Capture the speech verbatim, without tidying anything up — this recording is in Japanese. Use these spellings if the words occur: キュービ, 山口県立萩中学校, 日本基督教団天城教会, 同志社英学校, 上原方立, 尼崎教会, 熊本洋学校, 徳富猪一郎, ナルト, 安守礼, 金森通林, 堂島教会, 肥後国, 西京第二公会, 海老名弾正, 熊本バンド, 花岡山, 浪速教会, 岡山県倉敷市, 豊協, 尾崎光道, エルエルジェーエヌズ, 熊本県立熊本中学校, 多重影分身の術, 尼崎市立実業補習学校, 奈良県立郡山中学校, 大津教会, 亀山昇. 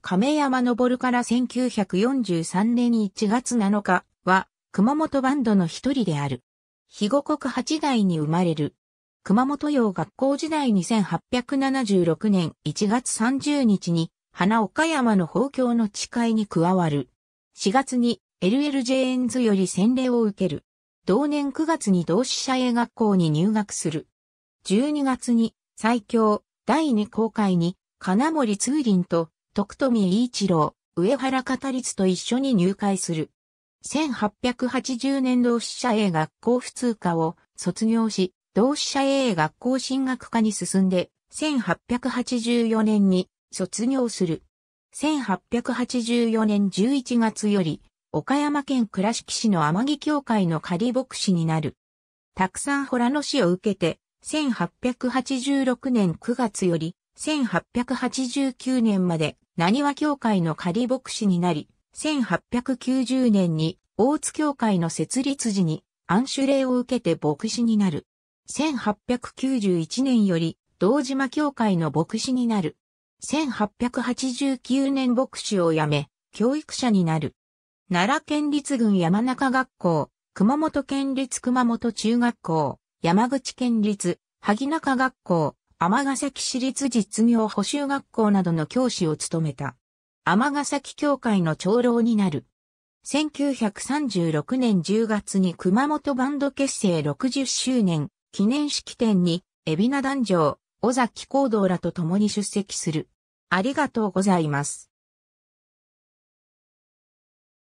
亀山昇からせんきゅうひゃくよんじゅうさんねんいちがつなのかは熊本バンドの一人である。肥後国八代に生まれる。熊本洋学校時代にせんはっぴゃくななじゅうろくねんいちがつさんじゅうにちに花岡山の豊協の誓いに加わる。しがつに エルエルジェーエヌズ より洗礼を受ける。同年くがつに同志社英学校に入学する。じゅうにがつに西京だいにこうかいに金森通林と徳富伊一郎、上原語律と一緒に入会する。せんはっぴゃくはちじゅうねん同志社英学校普通科を卒業し、同志社英学校進学科に進んで、せんはっぴゃくはちじゅうよねんに卒業する。せんはっぴゃくはちじゅうよねんじゅういちがつより、岡山県倉敷市の天城教会の仮牧師になる。たくさんほらの死を受けて、せんはっぴゃくはちじゅうろくねんくがつより、せんはっぴゃくはちじゅうきゅうねんまで、浪速教会の仮牧師になり、せんはっぴゃくきゅうじゅうねんに、大津教会の設立時に、安守礼を受けて牧師になる。せんはっぴゃくきゅうじゅういちねんより、堂島教会の牧師になる。せんはっぴゃくはちじゅうきゅうねん牧師を辞め、教育者になる。奈良県立郡山中学校、熊本県立熊本中学校、山口県立萩中学校、尼崎市立実業補習学校などの教師を務めた。尼崎教会の長老になる。せんきゅうひゃくさんじゅうろくねんじゅうがつに熊本バンド結成ろくじゅっしゅうねん記念式典に、海老名弾正、尾崎光道らと共に出席する。ありがとうございます。